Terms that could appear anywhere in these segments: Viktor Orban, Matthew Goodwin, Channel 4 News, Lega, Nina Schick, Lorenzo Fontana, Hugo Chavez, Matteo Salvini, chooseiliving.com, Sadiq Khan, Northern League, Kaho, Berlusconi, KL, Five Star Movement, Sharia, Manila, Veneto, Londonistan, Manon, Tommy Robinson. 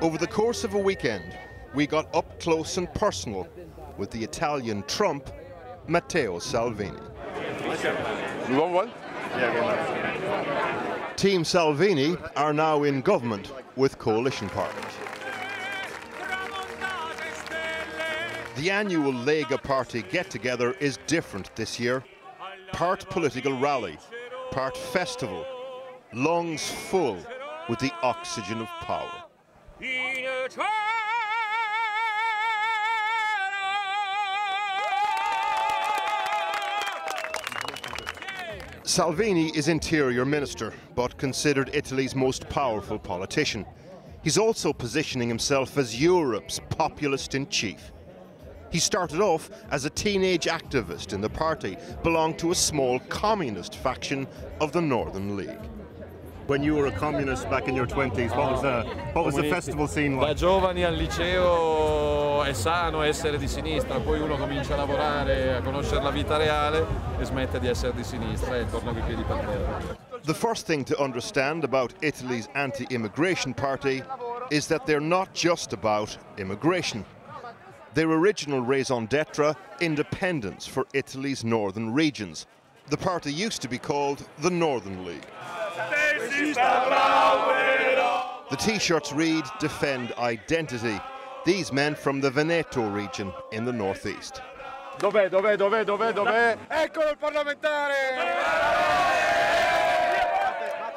Over the course of a weekend, we got up close and personal with the Italian Trump, Matteo Salvini. You want one? Yeah, Team Salvini are now in government with coalition partners. The annual Lega party get-together is different this year. Part political rally, part festival, lungs full with the oxygen of power. Salvini is Interior Minister, but considered Italy's most powerful politician. He's also positioning himself as Europe's populist in chief. He started off as a teenage activist in the party, belonged to a small communist faction of the Northern League. When you were a communist back in your 20s, what was the festival scene like? Da giovani al liceo è sano essere di sinistra, poi uno comincia a lavorare, a conoscere la vita reale e smette di essere di sinistra e torna coi piedi per terra. The first thing to understand about Italy's anti-immigration party is that they're not just about immigration. Their original raison d'etre, independence for Italy's northern regions. The party used to be called the Northern League. The T-shirts read, "Defend Identity." These men from the Veneto region in the northeast.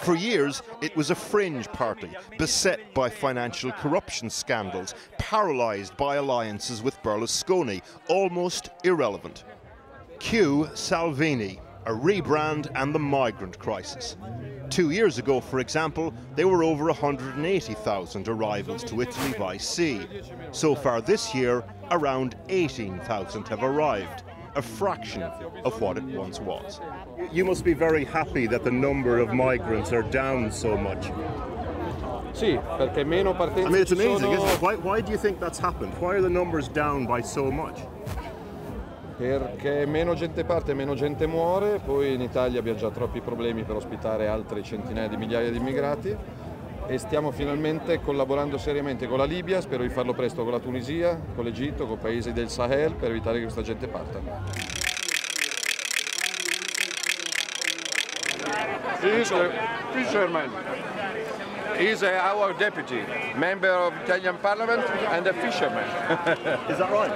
For years, it was a fringe party, beset by financial corruption scandals, paralysed by alliances with Berlusconi, almost irrelevant. Cue Salvini, a rebrand and the migrant crisis. 2 years ago, for example, there were over 180,000 arrivals to Italy by sea. So far this year, around 18,000 have arrived, a fraction of what it once was. You must be very happy that the number of migrants are down so much. I mean, it's amazing, isn't it? Why do you think that's happened? Why are the numbers down by so much? Perché meno gente parte, meno gente muore, poi in Italia abbiamo già troppi problemi per ospitare altre centinaia di migliaia di immigrati e stiamo finalmente collaborando seriamente con la Libia, spero di farlo presto con la Tunisia, con l'Egitto, con paesi del Sahel per evitare che questa gente parta. He's our deputy, member of Italian Parliament and a fisherman. Is that right?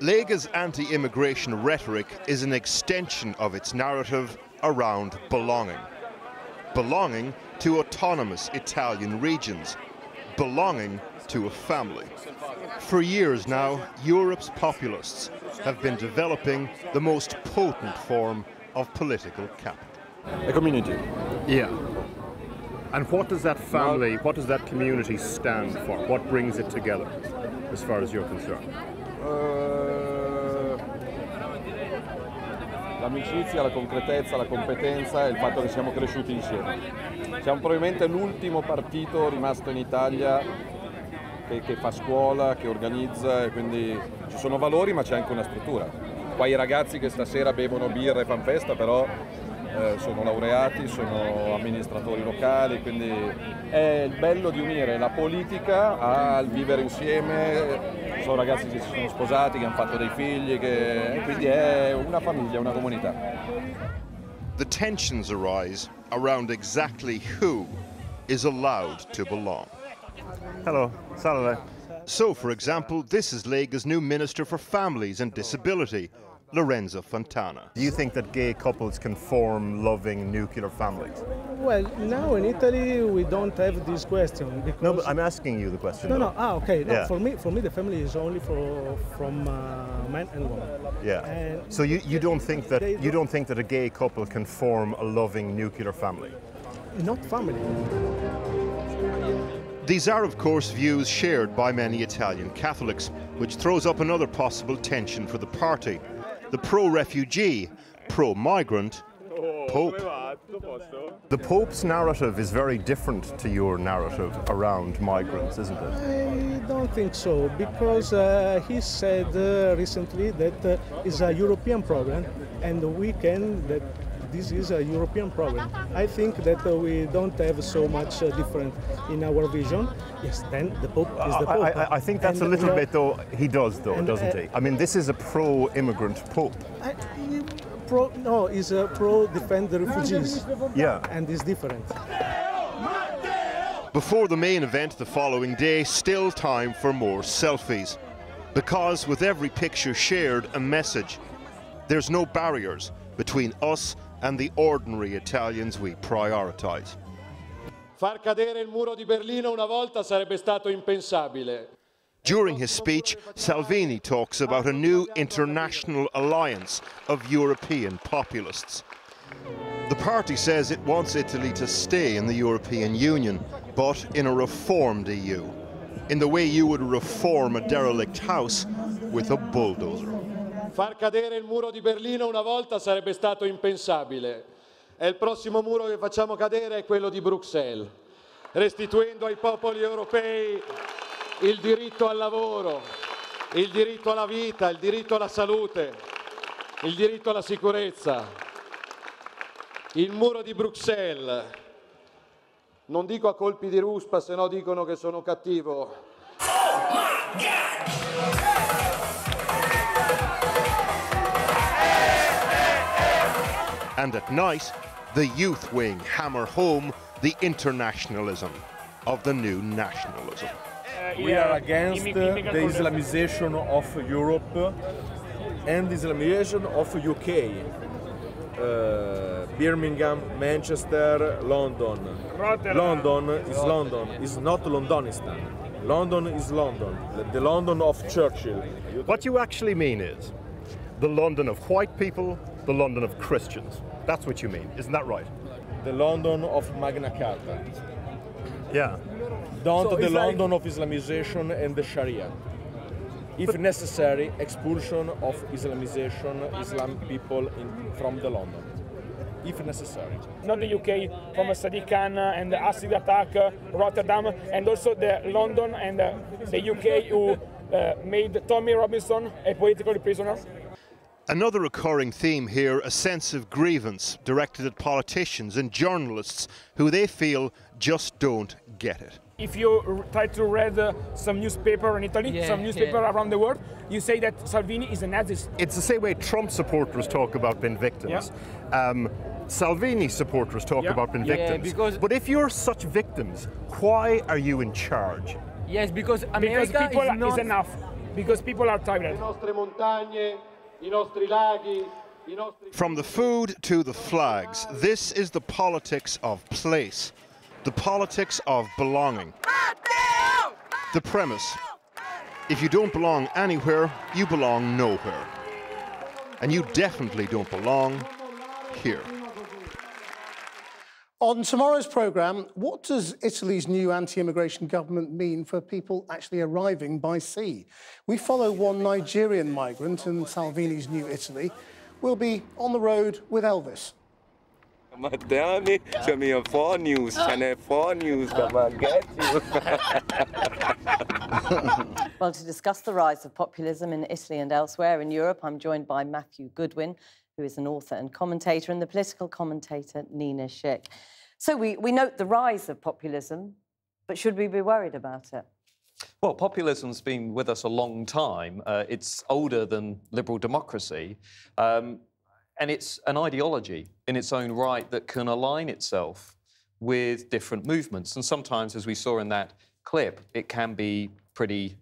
Lega's anti-immigration rhetoric is an extension of its narrative around belonging. Belonging to autonomous Italian regions. Belonging to a family. For years now, Europe's populists have been developing the most potent form of political capital. A community. Yeah. And what does that family, what does that community stand for? What brings it together, as far as you're concerned? L'amicizia, la concretezza, la competenza e il fatto che siamo cresciuti insieme. Siamo probabilmente l'ultimo partito rimasto in Italia che fa scuola, che organizza, e quindi ci sono valori ma c'è anche una struttura. Qua i ragazzi che stasera bevono birra e fan festa però sono laureati, sono amministratori locali, quindi è il bello di unire la politica al vivere insieme. Sono ragazzi che si sono sposati, che hanno fatto dei figli, che quindi è una famiglia, una comunità. The tensions arise around exactly who is allowed to belong. Hello, salve. So, for example, this is Lega's new Minister for Families and Disability, Lorenzo Fontana. Do you think that gay couples can form loving nuclear families? Well, now in Italy we don't have this question. No, but I'm asking you the question. No, okay. No, yeah. For me, the family is only from man and woman. Yeah. And so you don't think that a gay couple can form a loving nuclear family? Not family. These are, of course, views shared by many Italian Catholics, which throws up another possible tension for the party. The pro-refugee, pro-migrant Pope. The Pope's narrative is very different to your narrative around migrants, isn't it? I don't think so, because he said recently that it's a European problem and we can, that this is a European problem. I think that we don't have so much different in our vision. Yes, then the Pope is the Pope. I think that's and a little bit, though, he does, though, doesn't he? I mean, this is a pro-immigrant Pope. No, he's a pro-defend the refugees. Yeah. And it's different. Before the main event the following day, still time for more selfies. Because with every picture shared, a message. There's no barriers between us and the ordinary Italians we prioritize. Far cadere il muro di Berlino una volta sarebbe stato impensabile. During his speech, Salvini talks about a new international alliance of European populists. The party says it wants Italy to stay in the European Union, but in a reformed EU, in the way you would reform a derelict house with a bulldozer. Far cadere il muro di Berlino una volta sarebbe stato impensabile. E il prossimo muro che facciamo cadere è quello di Bruxelles, restituendo ai popoli europei il diritto al lavoro, il diritto alla vita, il diritto alla salute, il diritto alla sicurezza. Il muro di Bruxelles, non dico a colpi di ruspa, se no dicono che sono cattivo. Oh my God! And at night, the youth wing hammer home the internationalism of the new nationalism. We are against the Islamization of Europe and the Islamization of UK. Birmingham, Manchester, London. London is London, it's not Londonistan. London is London, the London of Churchill. What you actually mean is the London of white people, the London of Christians. That's what you mean, isn't that right? The London of Magna Carta. Yeah. Down to the London of Islamization and the Sharia. If necessary, expulsion of Islamization, Islam people from the London. If necessary. Not the UK, from Sadiq Khan and the acid attack, Rotterdam, and also the London and the UK who made Tommy Robinson a political prisoner. Another recurring theme here, a sense of grievance directed at politicians and journalists who they feel just don't get it. If you try to read some newspaper in Italy, some newspaper around the world, you say that Salvini is a Nazi. It's the same way Trump supporters talk about being victims. Yeah. Salvini supporters talk about being victims. Because... But if you're such victims, why are you in charge? Yes, because America because people is, not... is enough. Because people are tired. From the food to the flags, this is the politics of place, the politics of belonging. The premise, if you don't belong anywhere, you belong nowhere. And you definitely don't belong here. On tomorrow's programme, what does Italy's new anti-immigration government mean for people actually arriving by sea? We follow one Nigerian migrant in Salvini's New Italy. We'll be on the road with Elvis. Matteo, show me your 4 news, channel 4 news, come and get you. Well, to discuss the rise of populism in Italy and elsewhere in Europe, I'm joined by Matthew Goodwin, who is an author and commentator, and the political commentator Nina Schick. So we note the rise of populism, but should we be worried about it? Well, populism's been with us a long time. It's older than liberal democracy, and it's an ideology in its own right that can align itself with different movements. And sometimes, as we saw in that clip, it can be pretty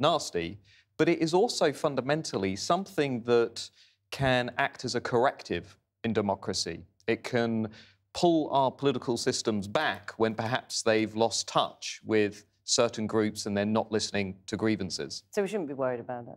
nasty, but it is also fundamentally something that can act as a corrective in democracy. It can pull our political systems back when perhaps they've lost touch with certain groups and they're not listening to grievances. So we shouldn't be worried about it?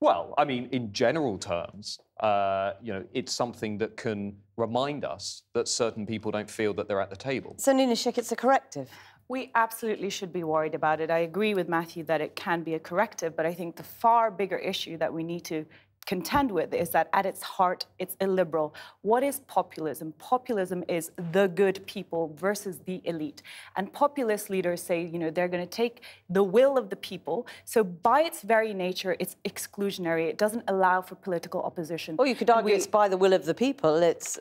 Well, I mean, in general terms, you know, it's something that can remind us that certain people don't feel that they're at the table. So, Nina Schick, it's a corrective? We absolutely should be worried about it. I agree with Matthew that it can be a corrective, but I think the far bigger issue that we need to contend with is that at its heart, it's illiberal. What is populism? Populism is the good people versus the elite. And populist leaders say, you know, they're going to take the will of the people. So by its very nature, it's exclusionary. It doesn't allow for political opposition. Or you could argue it's by the will of the people. It's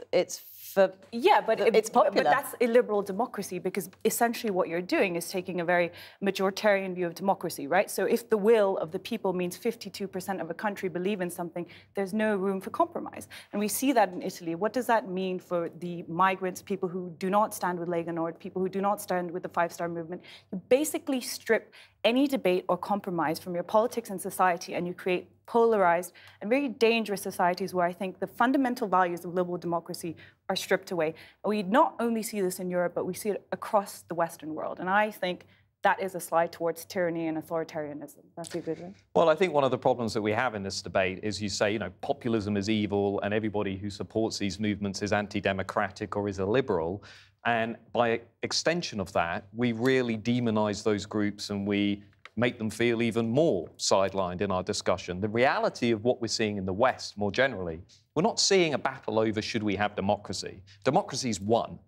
for, yeah, but it's popular. But that's illiberal democracy, because essentially what you're doing is taking a very majoritarian view of democracy, right? So if the will of the people means 52% of a country believe in something, there's no room for compromise. And we see that in Italy. What does that mean for the migrants, people who do not stand with Lega Nord, people who do not stand with the Five Star Movement? You basically strip any debate or compromise from your politics and society, and you create polarized and very dangerous societies where I think the fundamental values of liberal democracy are stripped away. And we not only see this in Europe, but we see it across the Western world. And I think that is a slide towards tyranny and authoritarianism. Matthew Goodwin? Well, I think one of the problems that we have in this debate is you say, you know, populism is evil and everybody who supports these movements is anti-democratic or is illiberal. And by extension of that, we really demonize those groups and we make them feel even more sidelined in our discussion. The reality of what we're seeing in the West more generally, we're not seeing a battle over should we have democracy. Democracy's won.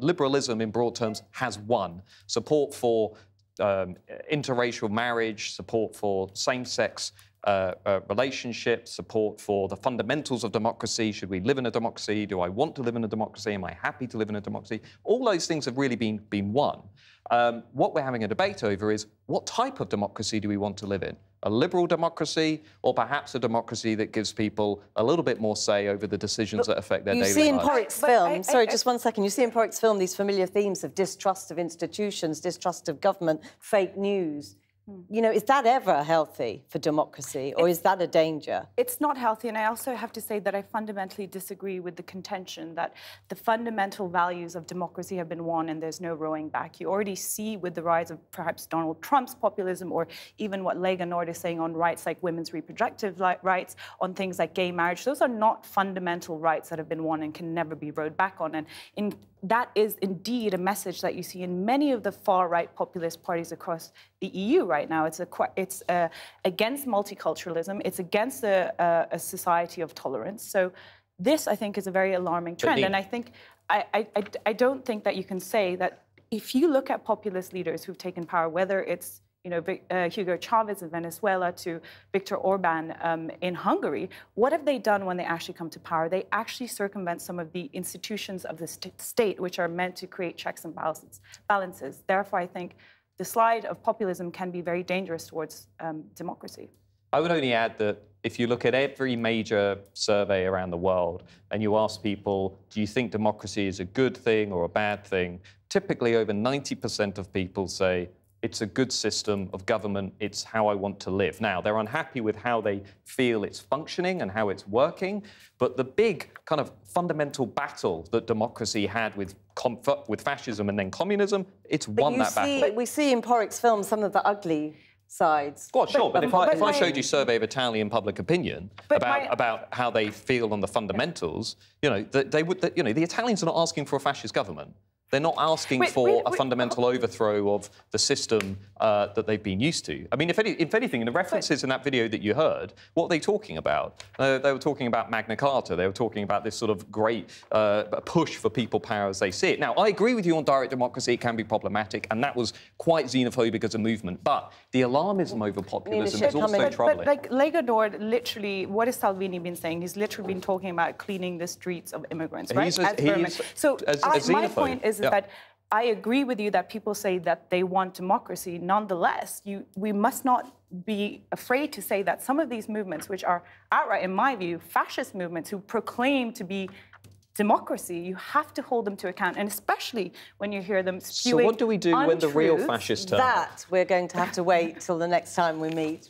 Liberalism, in broad terms, has won. Support for interracial marriage, support for same-sex relationships, support for the fundamentals of democracy. Should we live in a democracy? Do I want to live in a democracy? Am I happy to live in a democracy? All those things have really been won. What we're having a debate over is what type of democracy do we want to live in? A liberal democracy, or perhaps a democracy that gives people a little bit more say over the decisions that affect their daily lives. You see in Porrick's film, sorry, just one second, you see in Porrick's film these familiar themes of distrust of institutions, distrust of government, fake news. You know, is that ever healthy for democracy, or is that a danger? It's not healthy, and I also have to say that I fundamentally disagree with the contention that the fundamental values of democracy have been won and there's no rowing back. You already see with the rise of perhaps Donald Trump's populism, or even what Lega Nord is saying on rights like women's reproductive rights, on things like gay marriage. Those are not fundamental rights that have been won and can never be rowed back on. And that is indeed a message that you see in many of the far-right populist parties across the EU right now. It's against multiculturalism. It's against a society of tolerance. So this, I think, is a very alarming trend. And I think I don't think that you can say that if you look at populist leaders who've taken power, whether it's Hugo Chavez in Venezuela to Viktor Orban in Hungary, what have they done when they actually come to power? They actually circumvent some of the institutions of the state, which are meant to create checks and balances. Therefore, I think the slide of populism can be very dangerous towards democracy. I would only add that if you look at every major survey around the world and you ask people, do you think democracy is a good thing or a bad thing, typically over 90% of people say, it's a good system of government, it's how I want to live. Now, they're unhappy with how they feel it's functioning and how it's working, but the big kind of fundamental battle that democracy had with fascism and then communism, it's won that battle. But we see in Porrick's film some of the ugly sides. Well, sure, but if I showed you a survey of Italian public opinion about how they feel on the fundamentals, you know, the Italians are not asking for a fascist government. They're not asking for a fundamental overthrow of the system that they've been used to. I mean, if anything, in the references in that video that you heard, what were they talking about? They were talking about Magna Carta. They were talking about this sort of great push for people power as they see it. Now, I agree with you on direct democracy. It can be problematic, and that was quite xenophobic as a movement. But the alarmism over populism is also troubling. But like Lega Nord, literally, what has Salvini been saying? He's literally been talking about cleaning the streets of immigrants, right? My point is that I agree with you that people say that they want democracy. Nonetheless, we must not be afraid to say that some of these movements, which are outright, in my view, fascist movements who proclaim to be democracy, you have to hold them to account, and especially when you hear them spewing untruths. So what do we do when the real fascists turn? That we're going to have to wait till the next time we meet.